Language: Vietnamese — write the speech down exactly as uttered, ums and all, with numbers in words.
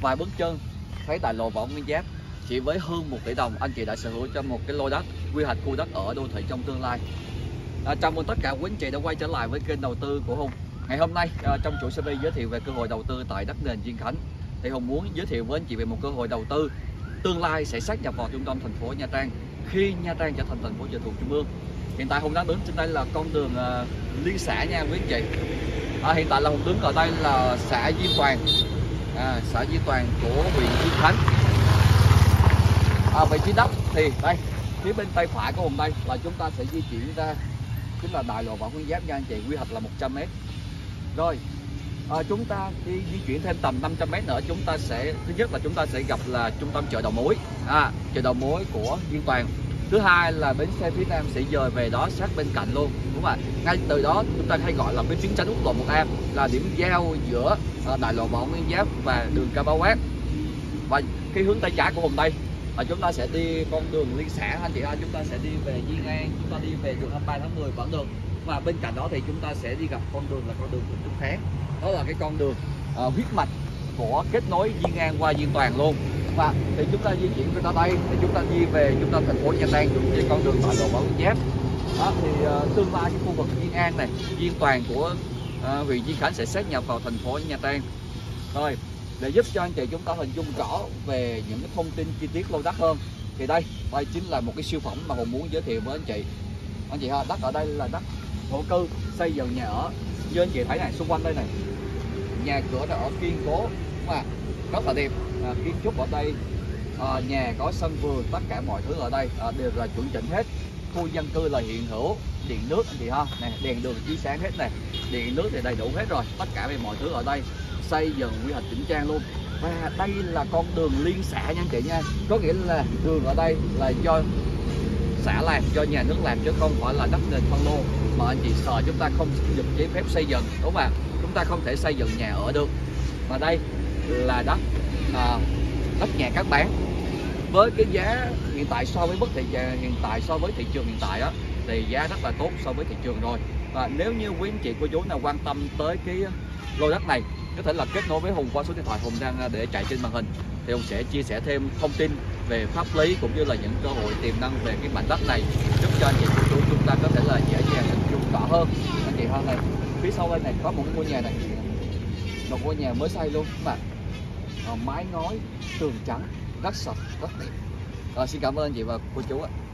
vài bước chân thấy đại lộ Võ Nguyên Giáp. Chỉ với hơn một tỷ đồng, anh chị đã sở hữu cho một cái lô đất, quy hoạch khu đất ở đô thị trong tương lai. À, chào mừng tất cả quý anh chị đã quay trở lại với kênh đầu tư của Hùng. Ngày hôm nay à, trong chuỗi series giới thiệu về cơ hội đầu tư tại đất nền Diên Khánh, thì Hùng muốn giới thiệu với anh chị về một cơ hội đầu tư tương lai sẽ sát nhập vào trung tâm thành phố Nha Trang khi Nha Trang trở thành thành phố trực thuộc trung ương. Hiện tại Hùng đang đứng trên đây là con đường à, liên xã nha quý anh chị. À, hiện tại là Hùng đứng ở đây là xã Diên Toàn, à, xã Diên Toàn của huyện Diên Khánh. À, vị trí đất thì đây, phía bên tay phải của Hùng đây là chúng ta sẽ di chuyển ra chính là đại lộ Võ Nguyên Giáp nha anh chị, quy hoạch là một trăm mét. Rồi à, chúng ta đi di chuyển thêm tầm năm trăm mét nữa, chúng ta sẽ thứ nhất là chúng ta sẽ gặp là trung tâm chợ đầu mối, à, chợ đầu mối của Diên Toàn. Thứ hai là bến xe phía Nam sẽ dời về đó sát bên cạnh luôn, đúng không ạ? Ngay từ đó chúng ta hay gọi là cái tuyến tránh quốc lộ một A, là điểm giao giữa đại lộ Võ Nguyên Giáp và đường Bá Quát. Và cái hướng tay trái của Hùng đây và chúng ta sẽ đi con đường liên xã anh chị ơi, chúng ta sẽ đi về Diên An, chúng ta đi về đường hai mươi ba tháng mười vẫn được. Và bên cạnh đó thì chúng ta sẽ đi gặp con đường là con đường Vũ Đức Kháng, đó là cái con đường uh, huyết mạch của kết nối Diên An qua Diên Toàn luôn. Và thì chúng ta di chuyển ra đây thì chúng ta đi về chúng ta thành phố Nha Trang trên con đường đại lộ Võ Nguyên Giáp. Đó thì uh, tương lai cái khu vực Diên An này, Diên Toàn của uh, huyện Diên Khánh sẽ sát nhập vào thành phố Nha Trang. Rồi để giúp cho anh chị chúng ta hình dung rõ về những cái thông tin chi tiết lô đất hơn thì đây đây chính là một cái siêu phẩm mà Hùng muốn giới thiệu với anh chị. Anh chị ha, đất ở đây là đất thổ cư xây dựng nhà ở, như anh chị thấy này, xung quanh đây này nhà cửa đã ở kiên cố mà rất là đẹp, à, kiến trúc ở đây, à, nhà có sân vườn, tất cả mọi thứ ở đây à, đều là chuẩn chỉnh hết. Khu dân cư là hiện hữu, điện nước anh chị ha, này đèn đường chiếu sáng hết này, điện nước thì đầy đủ hết rồi, tất cả về mọi thứ ở đây xây dựng quy hoạch chỉnh trang luôn. Và đây là con đường liên xã nha anh chị nha, có nghĩa là đường ở đây là do xã làm, do nhà nước làm chứ không phải là đất nền phân lô, mà anh chị sợ chúng ta không được giấy phép xây dựng, đúng không ạ? Chúng ta không thể xây dựng nhà ở được. Mà đây là đất à, đất nhà các bán với cái giá hiện tại so với bất thị hiện tại so với thị trường hiện tại đó, thì giá rất là tốt so với thị trường rồi. Và nếu như quý anh chị cô chú nào quan tâm tới cái lô đất này, có thể là kết nối với Hùng qua số điện thoại Hùng đang để chạy trên màn hình, thì Hùng sẽ chia sẻ thêm thông tin về pháp lý cũng như là những cơ hội tiềm năng về cái mảnh đất này, giúp cho anh chị cô chú chúng ta có thể là dễ dàng hình dung rõ hơn. Anh chị hơn này, phía sau đây này có một ngôi nhà này, một ngôi nhà mới xây luôn mà à, mái ngói tường trắng, rất sạch, rất đẹp. Rồi, xin cảm ơn anh chị và cô chú ạ.